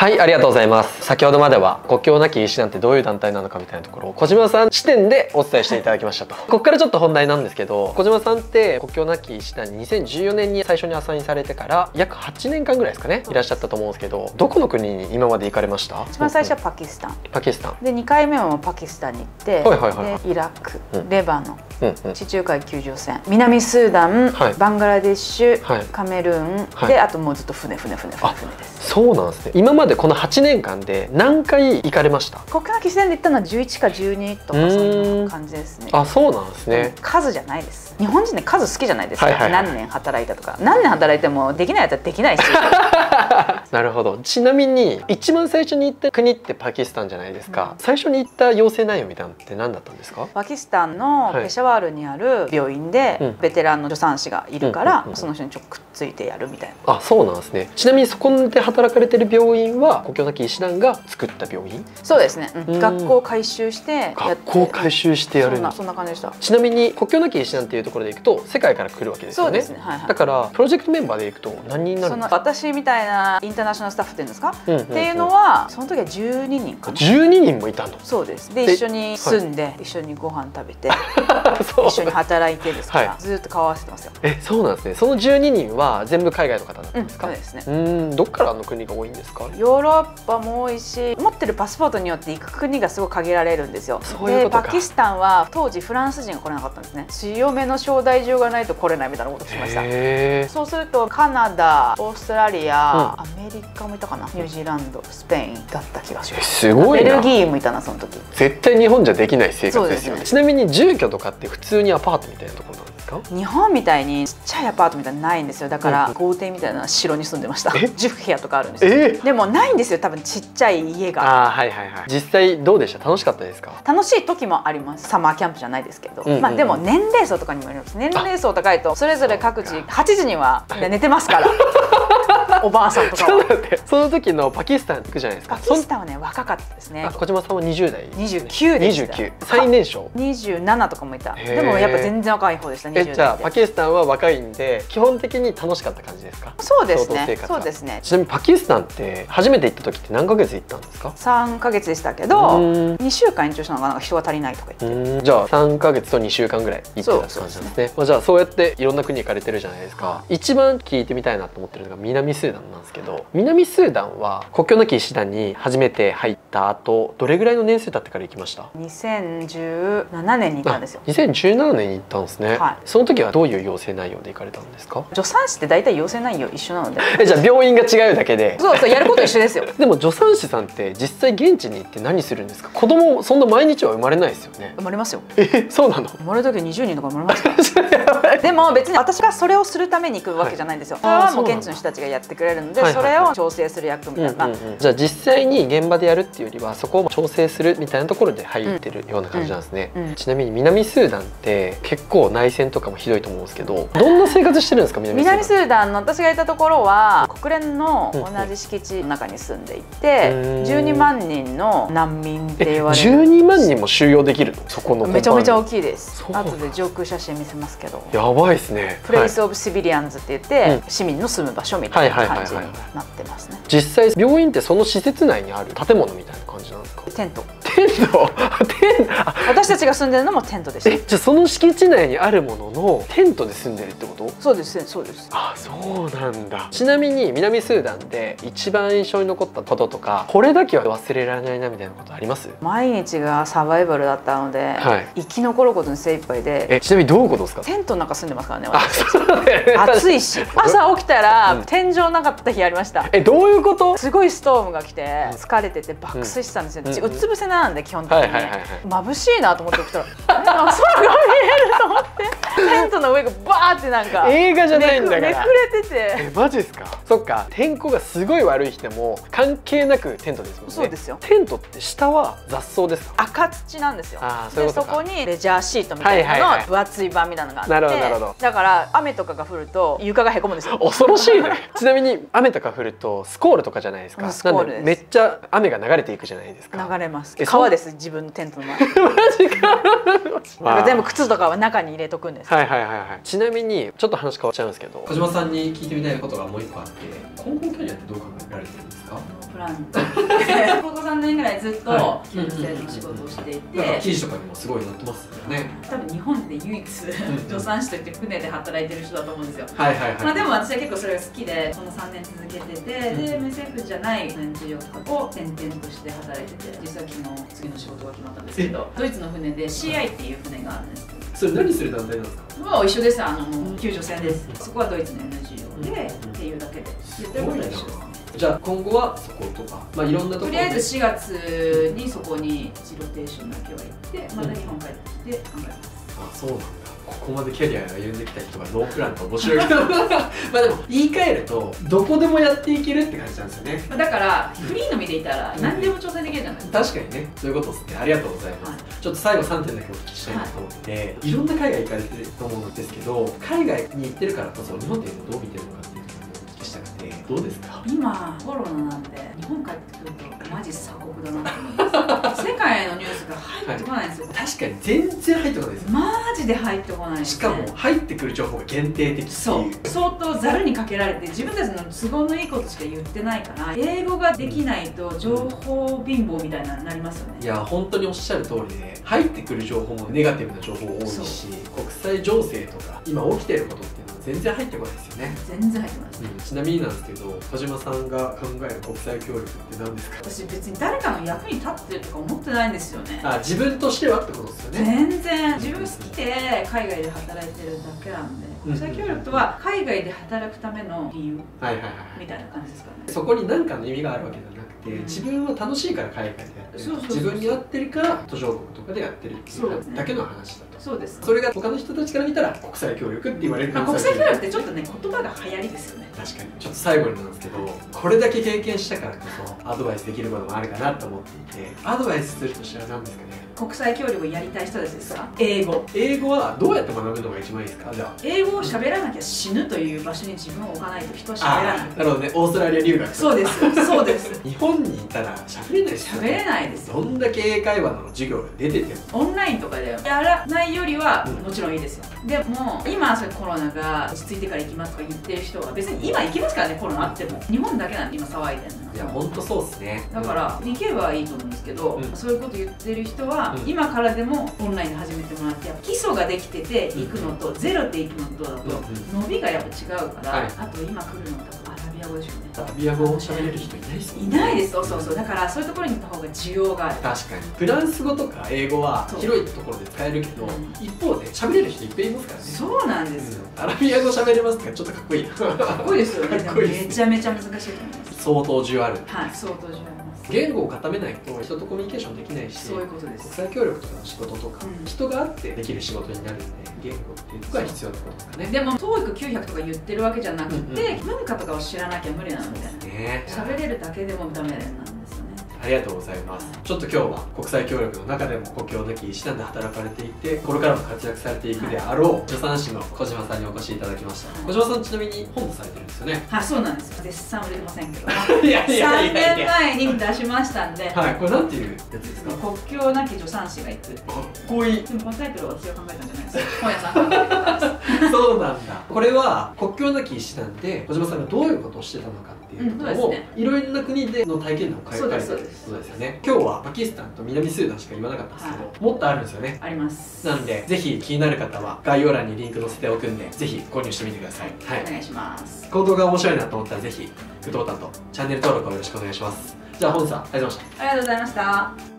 はい、ありがとうございます。先ほどまでは国境なき医師なんてどういう団体なのかみたいなところを小島さん視点でお伝えしていただきましたと。ここからちょっと本題なんですけど、小島さんって国境なき医師団に2014年に最初にアサインされてから約8年間ぐらいですかね、いらっしゃったと思うんですけど、どこの国に今まで行かれました？一番最初はパキスタン。パキスタン。で、2回目もパキスタンに行って、イラク、レバノン。地中海救助船、南スーダン、バングラデシュ、カメルーンで、あともうずっと船です。そうなんですね。今までこの8年間で何回行かれました？国境なき医師団で行ったのは11か12とかそんな感じですね。あ、そうなんですね。数じゃないです。日本人ね、数好きじゃないですか。何年働いたとか、何年働いてもできないやつはできないし。なるほど。ちなみに一番最初に行った国ってパキスタンじゃないですか。最初に行った要請内容みたいなのって何だったんですか？パキスタンのペシャワールにある病院でベテランの助産師がいるから、その人にちょっとくっついてやるみたいな。あ、そうなんですね。ちなみにそこで働かれてる病院は国境なき医師団が作った病院？そうですね。学校を改修してやるんだ。そんな感じでした。ちなみに国境なき医師団っていうところでいくと世界から来るわけですよね。だからプロジェクトメンバーでいくと何人になるんですか？私みたいなインターナショナルスタッフっていうんですかっていうのは、その時は12人かな。12人もいたの？そうです。で、一緒に住んで、一緒にご飯食べて、一緒に働いてですから、ずっと顔合わせてますよ。え、そうなんですね。その12人は全部海外の方だったんですか？そうですね。どっからの国が多いんですか？ヨーロッパも多いし、持ってるパスポートによって行く国がすごい限られるんですよ。で、パキスタンは当時フランス人が来れなかったんですね。強めの招待状がないと来れないみたいなことをしました。そうするとカナダ、オーストラリア、アメリカもいたかな、ニュージーランド、スペインだった気がします。すごいな。ベルギーもいたな、その時。絶対日本じゃできない生活ですよね。ちなみに住居とかって普通にアパートみたいなところなんですか？日本みたいにちっちゃいアパートみたいなのないんですよ。だから豪邸みたいな城に住んでました。10部屋とかあるんですよ。でもないんですよ、多分ちっちゃい家が。あ、はいはいはい。実際どうでした？楽しかったですか？楽しい時もあります。サマーキャンプじゃないですけど、まあでも年齢層とかにもよります。年齢層高いとそれぞれ各自8時には寝てますから。おばあさんとか。その時のパキスタン行くじゃないですか。パキスタンはね、若かったですね。小島さんは20代29でした。29、最年少27とかもいた。でもやっぱ全然若い方でした。20代で。じゃあパキスタンは若いんで基本的に楽しかった感じですか？そうですね、そうですね。ちなみにパキスタンって初めて行った時って何ヶ月行ったんですか？3ヶ月でしたけど、2週間延長したのがなんか人が足りないとか言って、じゃあ3ヶ月と2週間ぐらい行ってた感じなんですね。じゃあそうやっていろんな国行かれてるじゃないですか。一番聞いてみたいなと思ってるのが南スーダンなんですけど、南スーダンは国境なき医師団に初めて入った後、どれぐらいの年数経ってから行きました？2017年に行ったんですよ。2017年に行ったんですね、はい。その時はどういう要請内容で行かれたんですか？助産師って大体要請内容一緒なので。じゃあ病院が違うだけで。そうそう、やること一緒ですよ。でも助産師さんって実際現地に行って何するんですか？子供そんな毎日は生まれないですよね。生まれますよ。そうなの？生まれた時20人とか生まれました。でも別に私がそれをするために行くわけじゃないんですよ。それはもう現地の人たちがやってくれるので、それを調整する役みたいな。じゃあ実際に現場でやるっていうよりは、そこを調整するみたいなところで入ってるような感じなんですね。ちなみに南スーダンって結構内戦とかもひどいと思うんですけど、どんな生活してるんですか？南スーダンの私がいたところは国連の同じ敷地の中に住んでいて、12万人の難民って言われる。12万人も収容できるの？そこのめちゃめちゃ大きいです。後で上空写真見せますけど、やばいですね。プレイスオブシビリアンズって言って、市民の住む場所みたいな感じになってますね。実際病院ってその施設内にある建物みたいな感じなんですか？テント。私たちが住んでるのもテントでした。じゃあその敷地内にあるもののテントで住んでるってこと？そうですね、そうです。あ、そうなんだ。ちなみに南スーダンで一番印象に残ったこととか、これだけは忘れられないなみたいなことあります？毎日がサバイバルだったので、生き残ることに精一杯で。ちなみにどういうことですか？テントの中住んでますからね。暑いし、朝起きたら天井なかった日ありました。どういうこと？すごいストームが来て疲れてて爆睡してたんですよ。うつ伏せなんで基本的に眩しいなと思って起きたら、空が見えると思って、テントの上がバーってなんか映画じゃないんだからめくれてて。マジですか？そっか、天候がすごい悪い日でも関係なくテントですもんね。そうですよ。テントって下は雑草ですか？赤土なんですよ。でそこにレジャーシートみたいなの、分厚い版みたいなのがあって、なるほどなるほど。だから雨とかが降ると床がへこむんですよ。恐ろしいね。ちなみに雨とか降るとスコールとかじゃないですか。なんでめっちゃ雨が流れていくじゃないですか。流れます。川です、自分のテントの前。マジか。全部靴とかは中に入れとくんです。ちなみにちょっと話変わっちゃうんですけど、小島さんに聞いてみたいことがもう一個あって、って高校キャリアってどう考えられてるんですか？プラン高校3年ぐらいずっと記事の仕事をしていて、記事とかにもすごい載ってますよね。多分日本で唯一助産師といって船で働いてる人だと思うんですよ。でも私は結構それが好きで、この3年続けてて、で MSF じゃない14日を転々として働いてて、実は昨日次の仕事が決まったんですけど、ドイツの船で CI っていう船があるんですけど、それ何する団体なんですか？まあ一緒です。救助船です。そこはドイツの NGO でっていうだけで、言ってることは一緒ですね。じゃあ今後はそことか、まあいろんなところ、とりあえず4月にそこに1ローテーションだけは行って、また日本帰ってきて考えます。あ、そうなんだ。ここまでキャリアを歩んできた人がノープランって面白いけどまあでも言い換えるとどこでもやっていけるって感じなんですよね。だからフリーの身でいたら何でも挑戦できるじゃないですか。確かにね、そういうことですね。ありがとうございます。はい、ちょっと最後3点だけお聞きしたいなと思って、いろんな海外行かれてると思うんですけど、海外に行ってるからこそ日本っていうのをどう見てるのかっていうのをお聞きしたくて、どうですか？今コロナなんで日本帰ってくるとマジ鎖国だなと思います世界のニュースが入ってこないんですよ。確かに全然入ってこないですよ。マジで入ってこない、ね、しかも入ってくる情報が限定的っていう。そう、相当ざるにかけられて自分たちの都合のいいことしか言ってないから、英語ができないと情報貧乏みたいになりますよね。いや本当におっしゃる通りで、入ってくる情報もネガティブな情報多いし、国際情勢とか今起きてることっていうのは全然入ってこないですよね。全然入ってこないです、ちなみになんですけど、小島さんが考える国際協力って何ですか？私別に誰かの役に立ってるとか思ってないんですよね。あ、自分としてはってことですよね。全然自分好きで海外で働いてるだけなんで、国際協力とは海外で働くための理由みたいな感じですかね。そこに何かの意味があるわけじゃなくて、自分は楽しいから海外でやってる、自分に合ってるから途上国とかでやってるっていうだけの話だと。そうですね。それが他の人たちから見たら国際協力って言われる。国際協力ってちょっとね、言葉が流行りですよね。確かに。ちょっと最後になんですけど、これだけ経験したからこそアドバイスできるものもあるかなと思っていて、アドバイスするとしたら何ですかね？国際協力をやりたい人たちですか？英語。英語はどうやって学ぶのが一番いいですか？じゃあ英語を喋らなきゃ死ぬという場所に自分を置かないと人は喋らない。なるほどね。オーストラリア留学。そうです、そうです。日本にいたら喋れないですよね。喋れないです。どんだけ英会話の授業が出てても、オンラインとかでやらないよりはもちろんいいですよ。でも今それコロナが落ち着いてから行きますとか言ってる人は別に今行きますからね。コロナあっても日本だけなんで今騒いでるの。いや本当そうですね。だから行けばいいと思うんですけど、そういうこと言ってる人は今からでもオンラインで始めてもらって、基礎ができてて行くのとゼロで行くのとだと伸びがやっぱ違うから。あと今来るのとアラビア語でしょうね。アラビア語を喋れる人いないですね。いないです。そうそうそう。だからそういうところに行った方が需要がある。確かにフランス語とか英語は広いところで使えるけど、一方で喋れる人いっぱいいますからね。そうなんですよ。アラビア語喋れますからちょっとかっこいい。かっこいいですよね。めちゃめちゃ難しいと思います。相当需要ある。はい、相当需要あります。言語を固めないと人とコミュニケーションできないし、そういうことです。国際協力とかの仕事とか、人があってできる仕事になるんで、言語っていうのが必要なことですかね。でも TOEIC900 とか言ってるわけじゃなくて、文化とかを知らなきゃ無理なので、喋れるだけでもダメなんで。ありがとうございます。ちょっと今日は国際協力の中でも故郷なき医師団で働かれていて、これからも活躍されていくであろう助産師の小島さんにお越しいただきました。小島さん、ちなみに本もされてるんですよね。はい、そうなんですよ。絶賛売れてませんけど。3年前に出しましたんで。はい、これなんていうやつですか？国境なき助産師が行く。かっこいい。でもこのタイトルは私が考えたんじゃないですか。本屋さんが考えた。そうなんだ。これは国境なき医師団で小島さんがどういうことをしてたのかっていうのを、いろいろな国での体験談を書いたりとか。そうですよね。今日はパキスタンと南スーダンしか言わなかったんですけど、もっとあるんですよね。あります。なのでぜひ気になる方は概要欄にリンク載せておくんで、ぜひ購入してみてください。はい、お願いします。行動が面白いなと思ったらぜひグッドボタンとチャンネル登録をよろしくお願いします。じゃあ本日はありがとうございました。ありがとうございました。